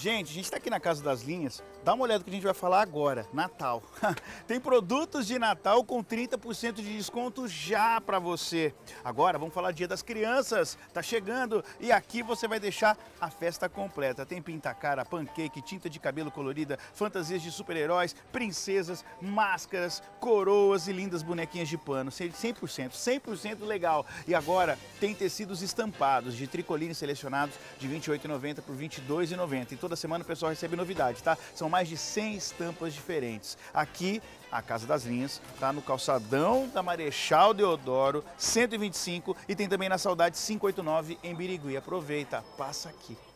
Gente, a gente está aqui na Casa das Linhas, dá uma olhada no que a gente vai falar agora, Natal. Tem produtos de Natal com 30% de desconto já para você. Agora vamos falar do Dia das Crianças, tá chegando e aqui você vai deixar a festa completa. Tem pintacara, pancake, tinta de cabelo colorida, fantasias de super-heróis, princesas, máscaras, coroas e lindas bonequinhas de pano. 100% legal. E agora tem tecidos estampados de tricoline selecionados de R$ 28,90 por R$ 22,90. Toda semana o pessoal recebe novidade, tá? São mais de 100 estampas diferentes. Aqui, a Casa das Linhas, tá no calçadão da Marechal Deodoro, 125, e tem também na Saudade, 589, em Birigui. Aproveita, passa aqui.